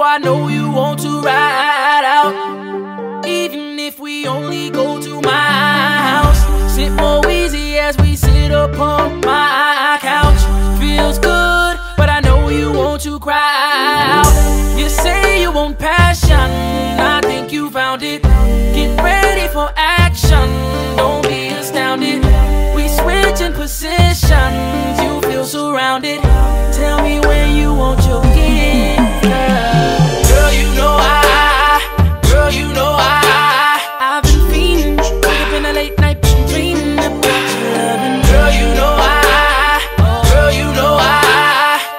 I know you want to ride out, even if we only go to my house. Sit more easy as we sit upon my couch. Feels good, but I know you want to cry out. You say you want passion, I think you found it. Get ready for action, don't be astounded. We switching positions, you feel surrounded. Tell me when you want your kid. Girl, you know I've been feeding, I've been a late night dreaming about you loving. Girl, you know I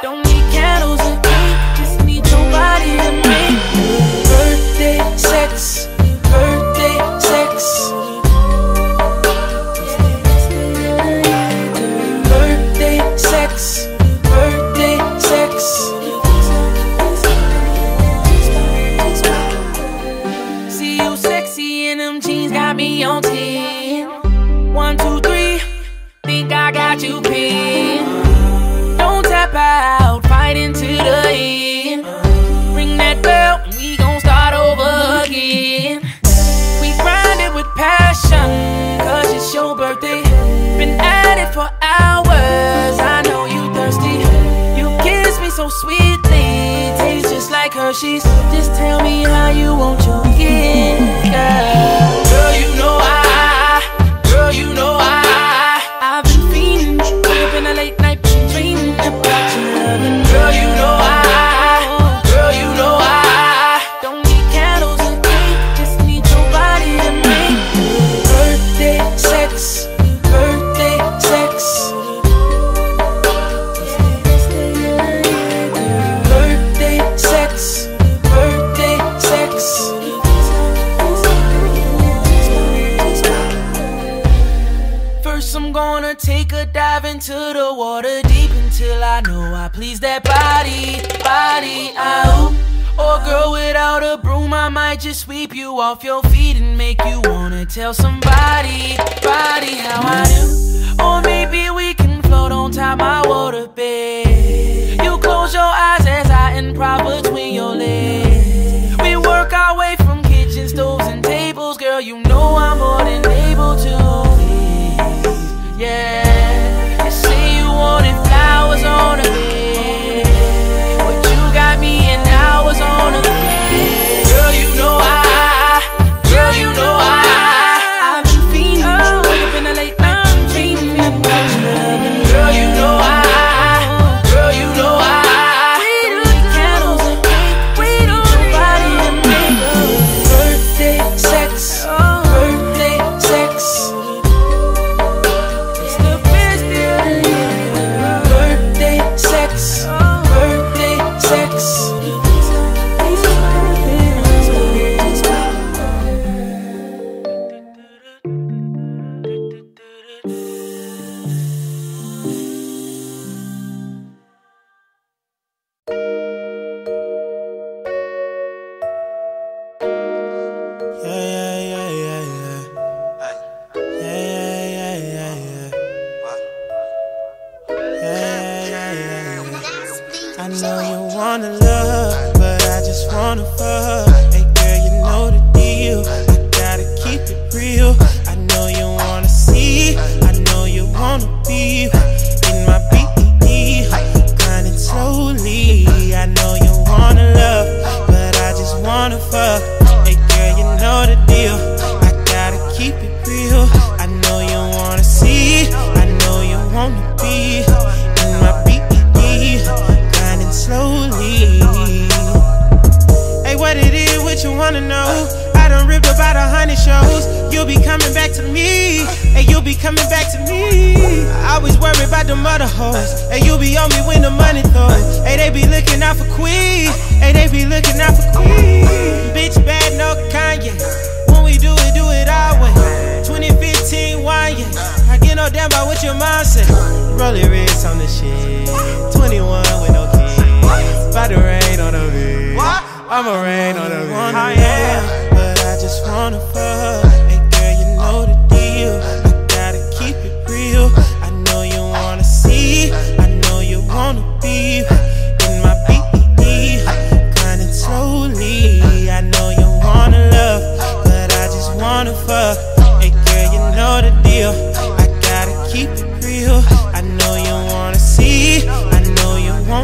don't need candles and me, just need your body and me. Birthday sex, birthday sex, birthday sex, birthday sex. On 10, 1, 2, 3, think I got you pinned. Don't tap out, fight into the end. Ring that bell, we gon' start over again. We grind it with passion, cause it's your birthday. Been at it for hours, I know you thirsty. You kiss me so sweetly, tastes just like Hershey's. Just tell me how you want your gift, girl. Take a dive into the water deep until I know I please that body, out. Or girl, without a broom, I might just sweep you off your feet and make you wanna tell somebody, how I do. Or maybe we can float on top my waterbed. You close your eyes as I improv between your legs. We work our way from kitchen stoves and tables, girl. You know I'm more than able to. Yeah, you say you wanted flowers on a bed, but you got me in hours on a bed. Girl, you know I've been feeding, wake up in the late night dreaming about you loving. Girl, you know we don't candles and we don't nobody and me. Birthday sex, birthday sex.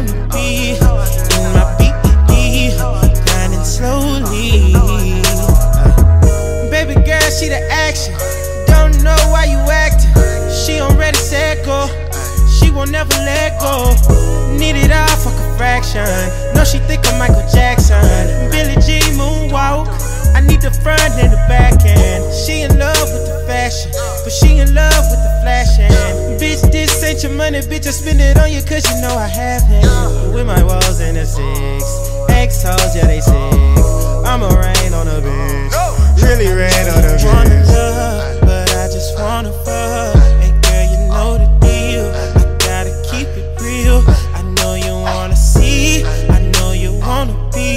on the beat, in my BD, grinding slowly. Baby girl, she the action. Don't know why you acting. She already said go. She won't never let go. Need it all, fuck a fraction. No, she think I'm Michael Jackson. Billie Jean moonwalk. I need the front and the back end. She in love with the fashion, but she in love with the flashing. Bitch, this ain't your money, bitch, I spend it on you cause you know I haven't. With my walls in the six, ex-hoes, yeah they sick. I'ma rain on a bitch, really rain on a bitch. Wanna love, but I just wanna fuck. Hey girl, you know the deal, I gotta keep it real. I know you wanna see, I know you wanna be.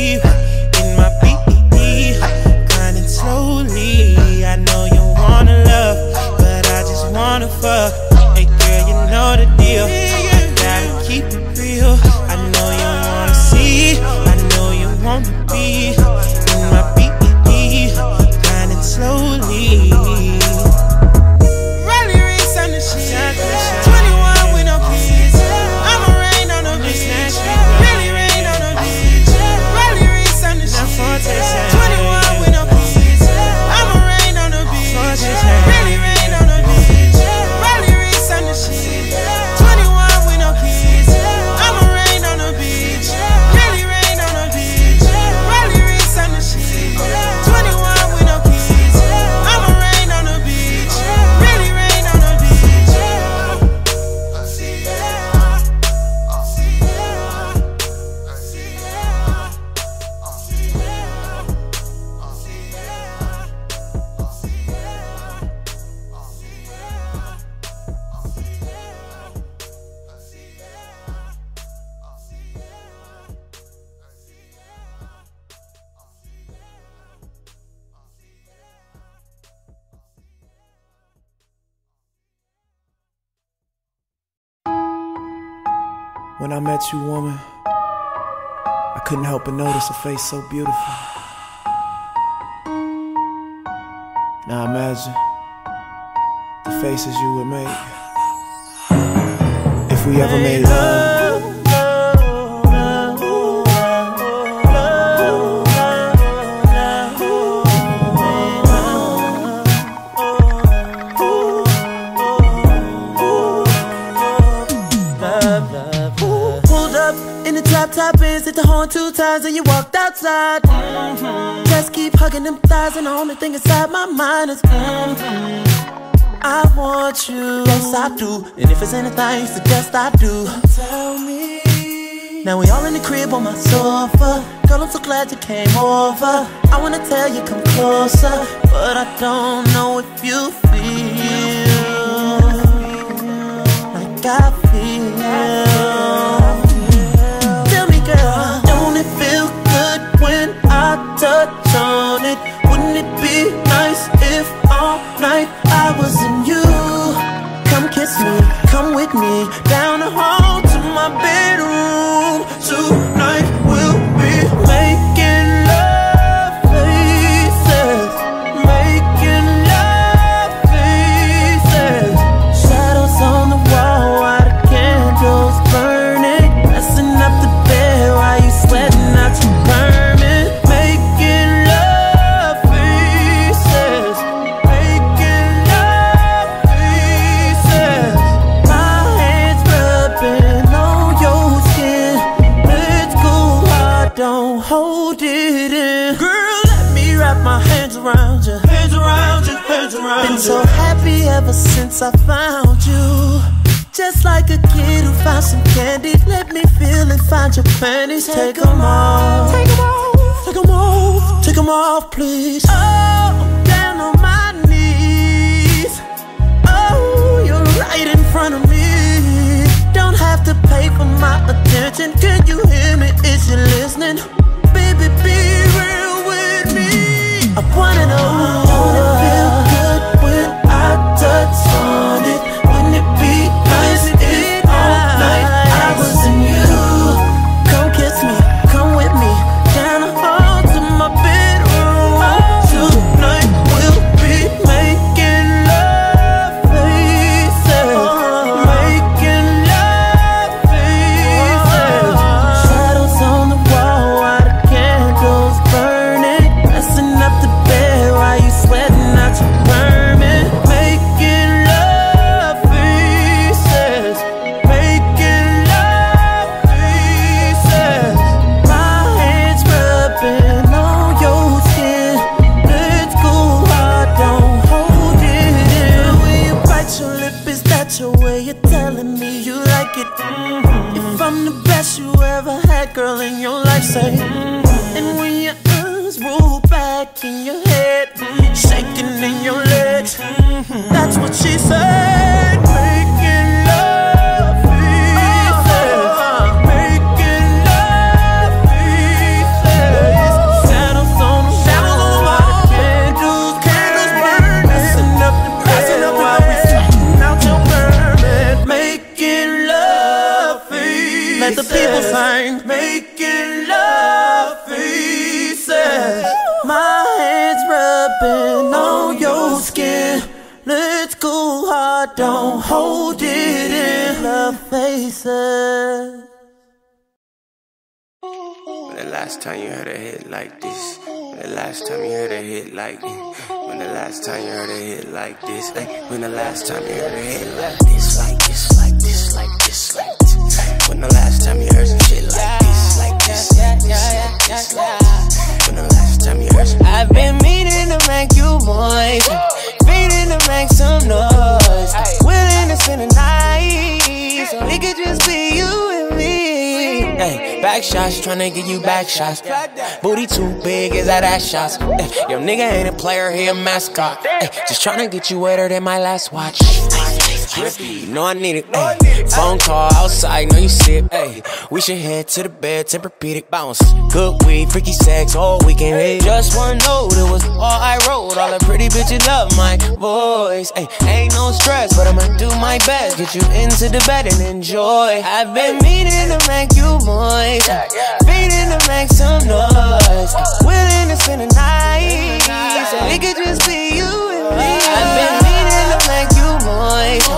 In my BED, grinding slowly. I know you wanna love, but I just wanna fuck. Hey girl, you know the deal, I gotta keep it real. I know you wanna see, I know you wanna be. In my BED, grinding slowly. Riley Reese on the shit. When I met you, woman, I couldn't help but notice a face so beautiful. Now imagine the faces you would make if we ever made love. Top is hit the horn 2 times and you walked outside. Just keep hugging them thighs and the only thing inside my mind is I want you. Yes I do, and if it's anything you suggest I do. Don't tell me. Now we all in the crib on my sofa. Girl, I'm so glad you came over. I wanna tell you come closer, but I don't know if you feel like I feel. Touch on it. Wouldn't it be nice if all night I was in you? Come kiss me, come with me, down the hall to my bedroom. Tonight we'll be making love faces, making love faces. Shadows on the wall while the candles burning, messing up the bed while you sweating out your burn. Been so happy ever since I found you. Just like a kid who found some candy, let me feel and find your panties. Take them off, take them off, take them off, take them off, please. Oh, I'm down on my knees. Oh, you're right in front of me. Don't have to pay for my attention. Can you hear me? Is you listening? Baby, be real with me. I wanna know. Touch on it, wouldn't it be nice if all night I was in you? Come kiss me, come with me, down the hall to my bedroom. Tonight we'll be making love faces, making love faces. best you ever had, girl, in your life, say. And when your eyes roll back in your head, shaking in your legs, that's what she said. Making love easy, making love easy. Shadows on the wall, candles burning, messing up the while we sitting out your burden. Making love easy. Let the people sing. Making love easy. My hands rubbing on your skin. Let's go hard, don't hold it in. Love faces. When the last time you heard a hit like this? When the last time you heard a hit like this? When the last time you heard a hit like this? When the last time you heard a hit like this? Like this, like this, like this, like this. When the last time you heard some shit like this? Like this, like this, like this. When the last time you heard some shit like this? I've been meaning to make you moist, meaning to make some noise, willing to spend the night so it could just be you and me. Ay, back shots, tryna get you back shots. Booty too big, is that ass shots? Ay, your nigga ain't a player, he a mascot. Ay, just tryna get you wetter than my last watch. You know I need it, ayy. Phone call outside, know you sip, ayy. We should head to the bed, Tempur-Pedic bounce. Good weed, freaky sex, all weekend, ayy. Just one note, it was all I wrote. All the pretty bitches love my voice, ayy. Ain't no stress, but I'ma do my best. Get you into the bed and enjoy. I've been meaning to make you moist, meaning to make some noise, willing to spend the night so it could just be you and me. I've been meaning to make you moist,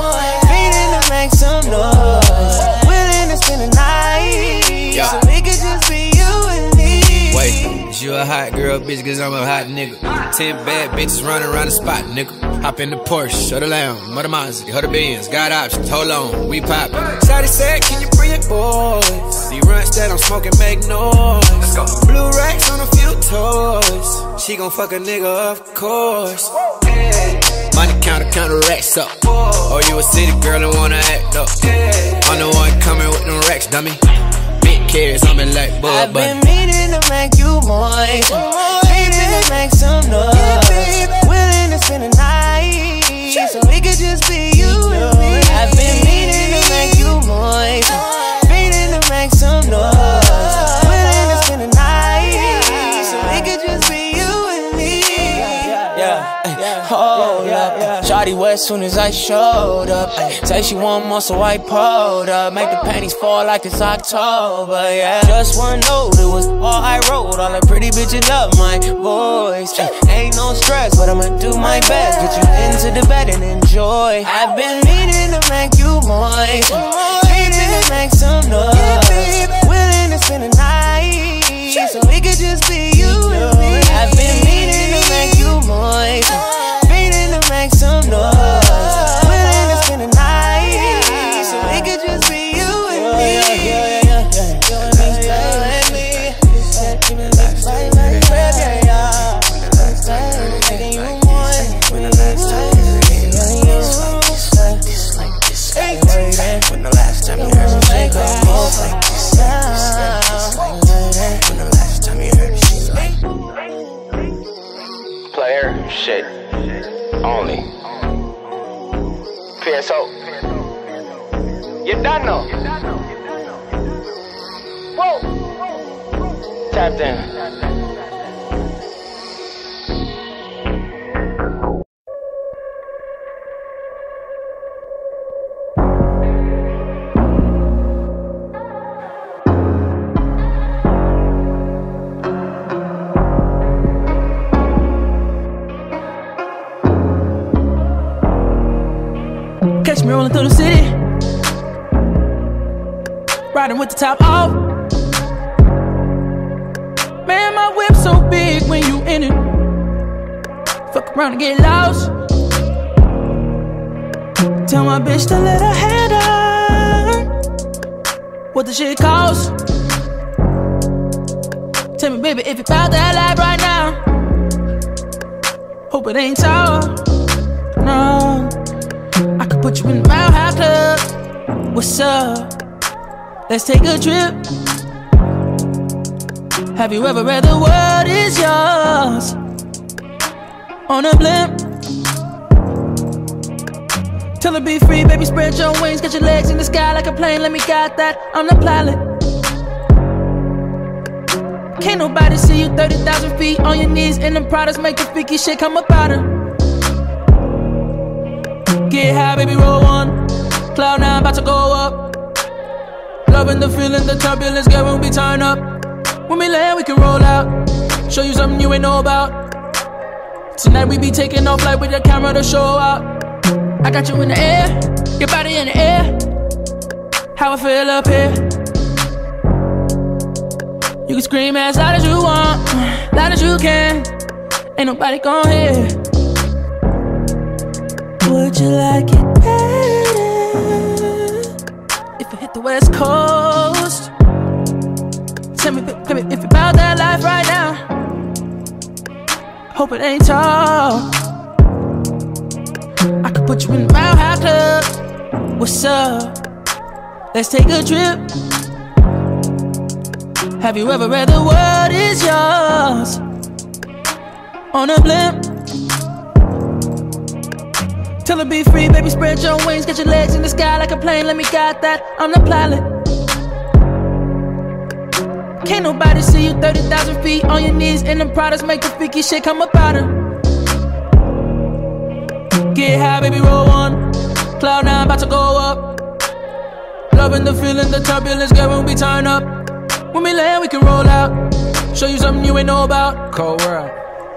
meaning to make some noise, willing to spend the night so it could just be you and me. Wait, is you a hot girl, bitch? Cause I'm a hot nigga. 10 bad bitches running around the spot, nigga. Hop in the Porsche, show the lamb, mother Mazda, hold the Benz, got options, hold on, we pop. Shawty said, can you bring it, boys? He runs that I'm smoking, make noise. Let's go. Blue racks on a few toys. She gon' fuck a nigga, of course. Money counter racks up. Oh, you a city girl and wanna act up. I'm the one coming with them racks, dummy. Big carrots, I'm in like bud. I've been meaning to make you moist, meaning to make some noise, willing to spend the night so it could just be you and me. I've been meaning to make you moist, meaning to make some noise, willing to spend the night so it could just be. Hold up, shawty wet soon as I showed up. Say she want more, so I pulled up. Make the panties fall like it's October, yeah. Just one note, it was all I wrote. All the pretty bitches love my voice. Ain't no stress, but I'ma do my best. Get you into the bed and enjoy. I've been meaning to make you moist, meaning to make some noise, willing to spend the night so it could just be you and me. I've been meaning to make you moist, meaning to make some noise, willing to spend the night so it could just be you and me. You and me, give me last time you heard it like this, when the last time you heard it like this, like this, like this, like this, when the last time you heard it like this, like this, like this, like this. When the last time you heard me like, player, shit, only PSO. You done know. Whoa. Tapped in. Me rolling through the city, riding with the top off. Man, my whip so big when you in it. Fuck around and get lost. Tell my bitch to let her head up. What the shit cost? Tell me, baby, if you found that life right now. Hope it ain't sour. No. I could put you in the Mile High Club. What's up? Let's take a trip. Have you ever read the world is yours on a blimp? Tell her be free, baby, spread your wings. Get your legs in the sky like a plane, let me guide that, I'm the pilot. Can't nobody see you 30,000 feet on your knees in them products, make the freaky shit come up out her. Get high, baby, roll one. Cloud nine, about to go up. Loving the feeling, the turbulence, girl, when we turn up. When we land, we can roll out. Show you something you ain't know about. Tonight we be taking off light with the camera to show up. I got you in the air, your body in the air. How I feel up here. You can scream as loud as you want, loud as you can. Ain't nobody gon' hear. Would you like it better if you hit the West Coast? Tell me if you bout that life right now. Hope it ain't tall. I could put you in the Mile High Club. What's up? Let's take a trip. Have you ever read the world is yours on a blimp? Tell her be free, baby, spread your wings. Get your legs in the sky like a plane, let me guide that, I'm the pilot. Can't nobody see you 30,000 feet on your knees in them products, make the freaky shit come up out her. Get high, baby, roll one. Cloud nine, about to go up. Loving the feeling, the turbulence, girl, when we turn up. When we land, we can roll out. Show you something you ain't know about. Cold world.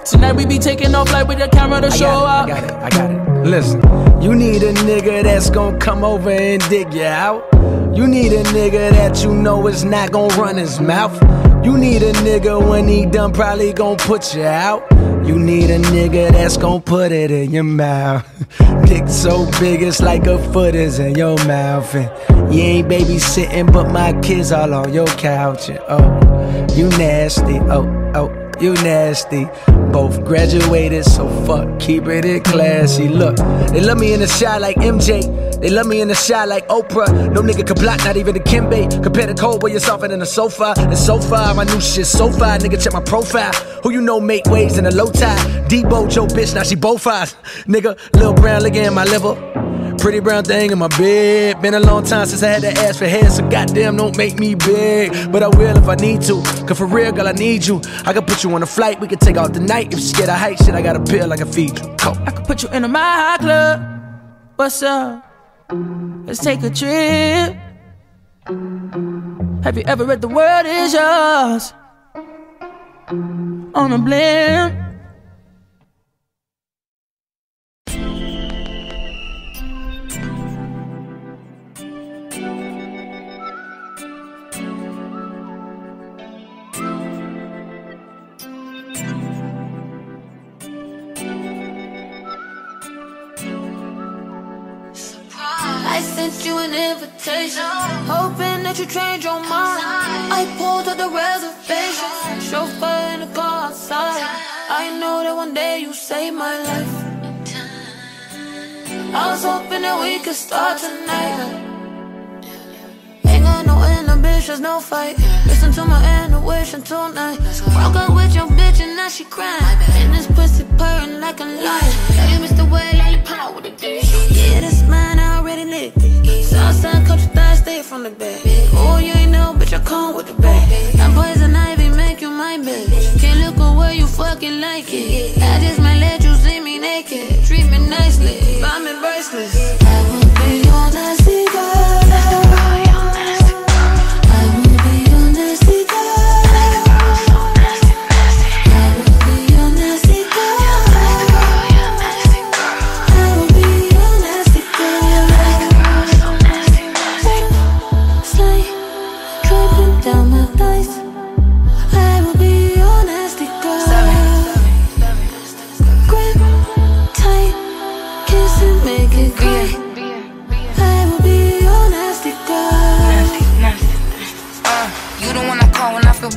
Tonight we be taking off light with the camera to show up. I got it. Listen, you need a nigga that's gonna come over and dig you out. You need a nigga that you know is not gonna run his mouth. You need a nigga when he done probably gonna put you out. You need a nigga that's gonna put it in your mouth. Dick so big it's like a foot is in your mouth. And you ain't babysitting but my kids all on your couch. And oh, you nasty, oh. You nasty. Both graduated, so fuck, keeping it classy. Look, they love me in the shot like MJ. They love me in the shot like Oprah. No nigga can block, not even the Kimbe. Compare the cold where you're softening in the sofa. And so far, my new shit so far. Nigga, check my profile. Who you know make waves in the low tide? Debo, your bitch, now she both eyes. Nigga, Lil Brown licking in my liver. Pretty brown thing in my bed. Been a long time since I had to ask for hair, so goddamn don't make me big. But I will if I need to, cause for real, girl, I need you. I can put you on a flight, we can take off the night. If you scared of height, shit, I got a pill, I can feed you. Go. I can put you in a Mile High Club. What's up? Let's take a trip. Have you ever read the world is yours on a blimp? You an invitation, hoping that you change your mind. I pulled up the reservation, chauffeur in the car outside. I know that one day you saved my life. I was hoping that we could start tonight. Ain't got no inhibitions, no fight. Listen to my intuition tonight. Broke up with your bitch and now she crying. And this pussy purring like a lion. You missed the way like power with a dick. Yeah, this mine, I already licked it. Southside country thighs, stay from the back. Oh, you ain't know, bitch, I come with the back. I'm poison ivy, make you my bitch. Can't look away, you fucking like it. I just might let you see me naked. Treat me nicely, I'm in bracelets. I will be your nasty girl.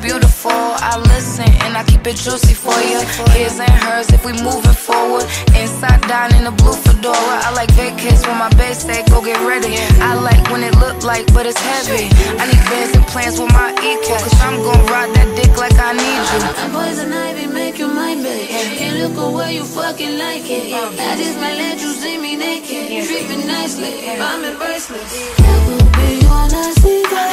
Beautiful, I I listen and I keep it juicy for you. His and hers if we moving forward. Inside down in the blue fedora. I like big kids when my bitch say go get ready. I like when it look like but it's heavy. I need bands and plans with my equal, cause I'm gon' ride that dick like I need you. Poison Ivy make you my bitch. Can't look away, you fucking like it. I just might let you see me naked. Treat me nicely, I'm in bracelets. I will be your nasty girl.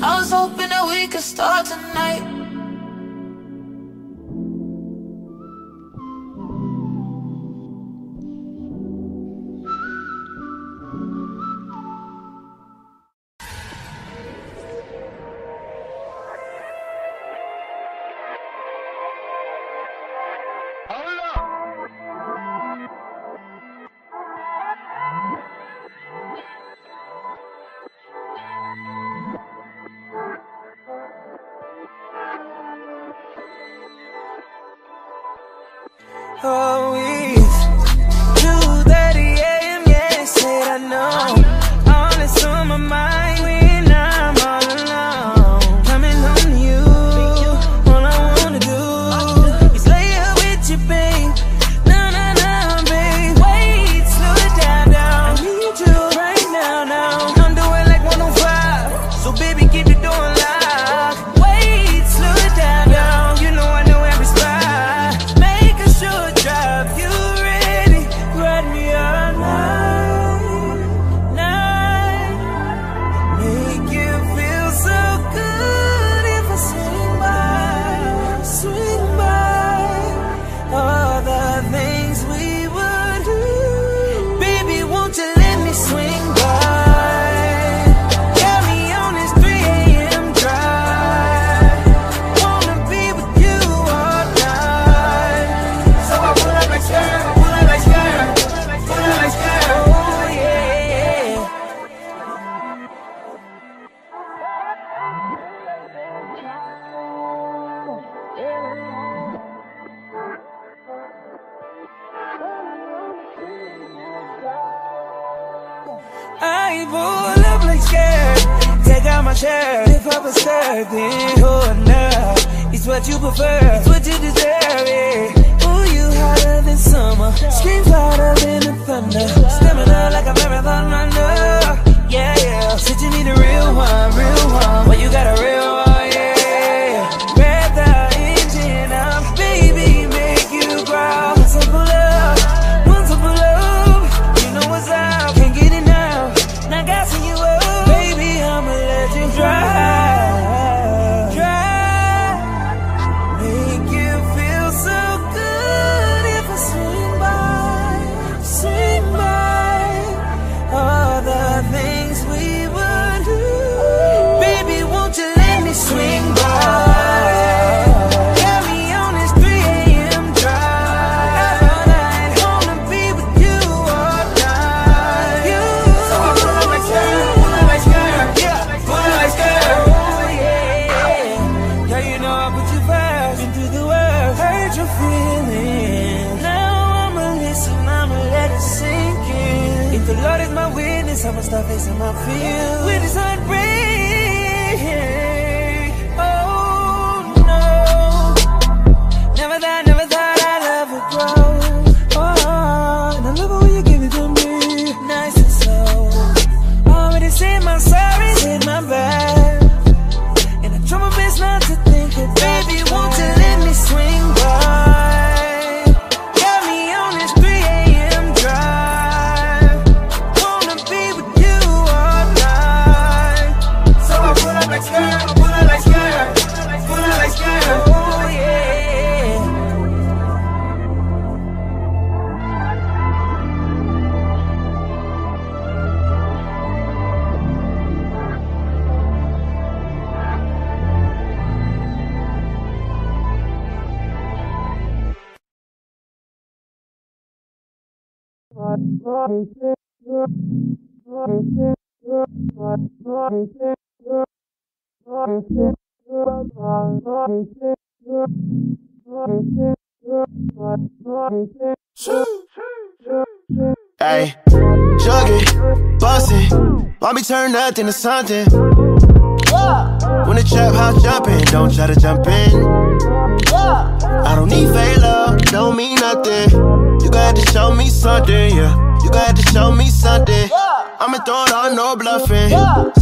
I was hoping that we could start tonight. Oh, it's 2:30 a.m. Yeah, said I know. All that's on my mind when I'm all alone. Coming home to you, all I wanna do is lay up with you, babe. No, no, no, babe. Wait, slow it down. I need you right now, now. I'm doing like 105, so baby, keep the door locked. Wait, slow it down, down. You know I know every spot. Making sure. You ready? Ride me all night, night. Make you feel so good if I swing by, all the things we would do. Baby, won't you let me swing by? Carry me on this 3 a.m. drive. Wanna be with you all night. So I will. I pull up like skirt, take out my shirt. If I was served, then hold up. It's what you prefer, it's what you deserve, yeah. Ooh, you hotter than summer, screams louder than the thunder. Stamina like a marathon runner, yeah, yeah. Said you need a real one, real one. Well, you got a real one, yeah. Rev the engine up, baby, make you growl. Once I pull up, once I pull up, you know what's up. Can't get enough. Now gassing you up, baby, I'ma let you drive, drive. Make you feel so good if I swing by, all the things we would do. Baby, won't you let me swing by? The Lord is my witness, I'ma start facing my fears with this heartbreak. Oh no, never thought I'd love it, grow. Oh, and I love it when you give it to me, nice and slow. Already said my sorry, said my bad, and I try my best not to think of. Baby, won't you let me swing by? Ay, juggin', bustin', want me turn nothing to something. When the trap house jumpin', don't try to jump in. I don't need fake love, don't mean nothing. You got to show me something, yeah. You got to show me something. I'ma throw it on, no bluffing.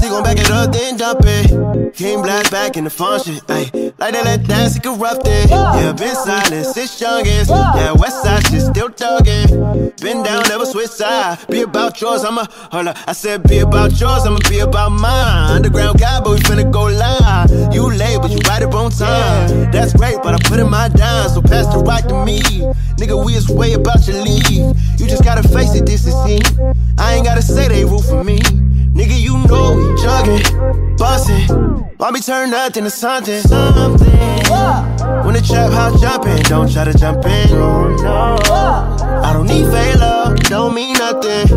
She gon' back it up, then dump it. King Black back in the function, ayy. Like they let dance, it corrupted. Yeah, been silent since youngest. Yeah, west side shit still thuggin'. Been down, never switch side. Be about yours, I'ma, hold up. I said be about yours, I'ma be about mine. Underground guy, but we finna go live. You late, but you right up on time. That's great, but I put in my dime, so pass the rock to me. Nigga, we is way about to leave. You just gotta face it, this is him. I ain't gotta say they root for me. Nigga, you know we juggin', bustin', why me turn nothing to something? When the trap house jumpin', don't try to jump in. I don't need fake love, don't mean nothing.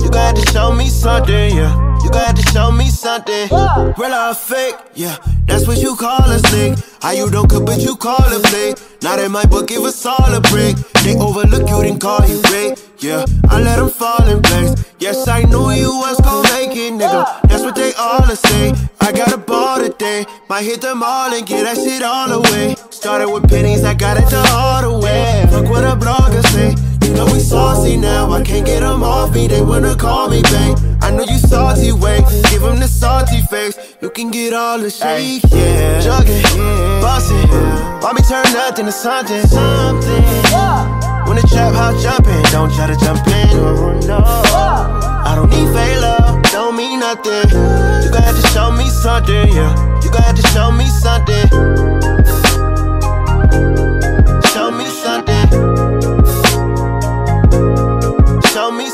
You got to show me something, yeah. You got to show me something. Real or fake, yeah. That's what you call a slick. How you don't cook but you call a flick. Now they might but give us all a break. They overlook you then call you great. Yeah, I let them fall in place. Yes, I knew you was gon' make it, nigga. That's what they all say. I got a ball today. Might hit them all and get that shit all away. Started with pennies, I got it the hard way. Look what a blogger say. You know we saucy now, I can't get them off me. They wanna call me babe. I know you salty, wait. Give them the salty face. You can get all the shake, yeah. Juggin', yeah. Bustin', yeah. Why me turn nothing to something? Something, yeah. When the trap house jumpin', don't try to jump in. No, I don't need fake love, don't mean nothing. You got to show me something, yeah. You got to show me something. Show me something. Show me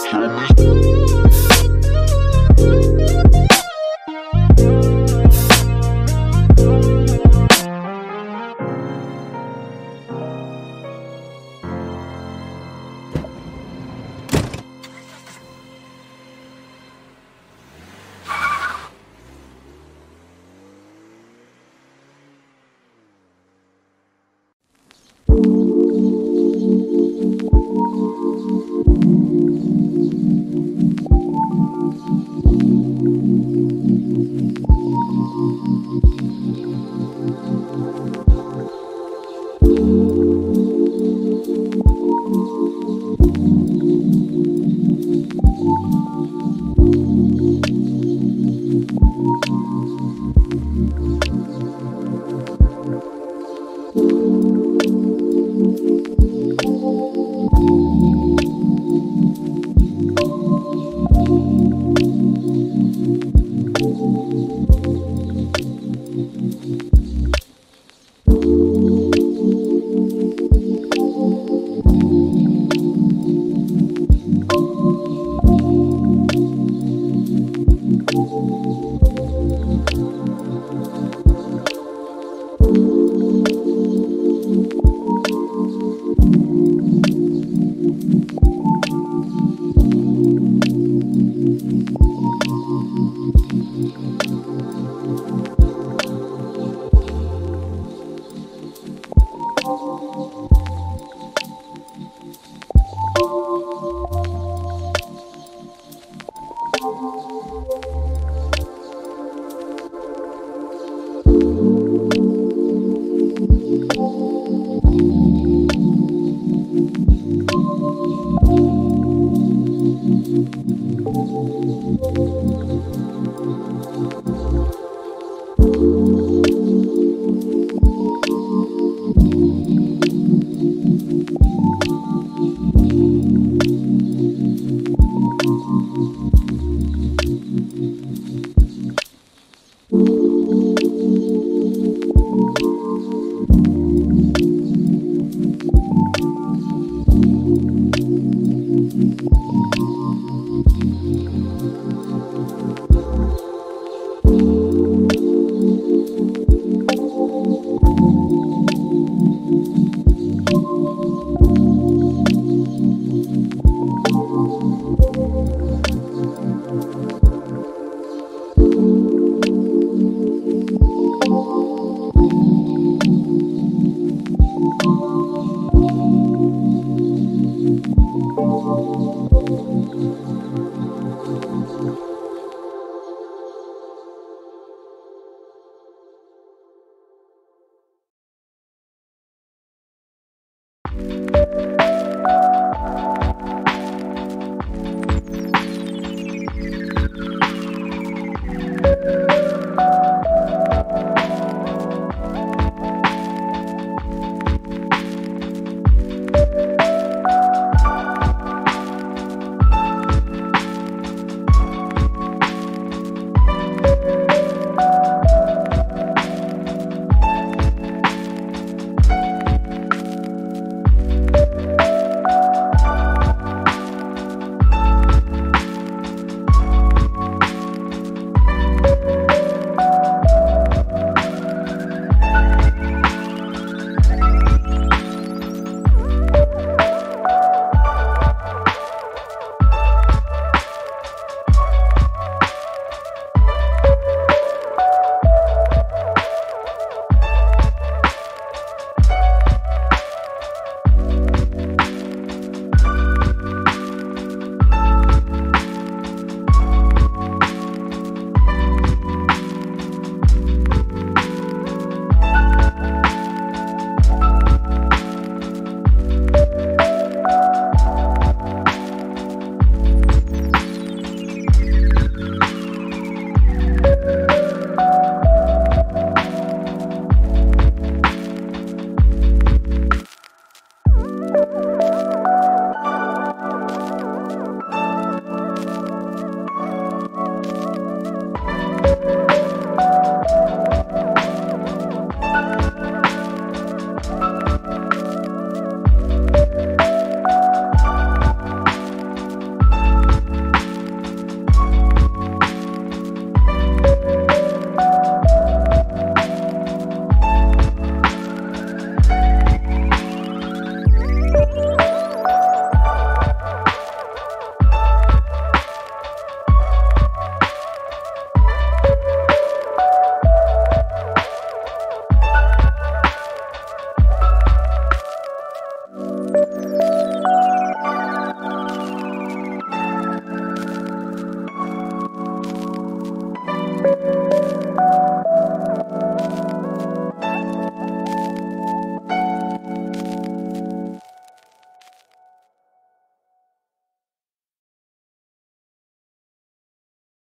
something.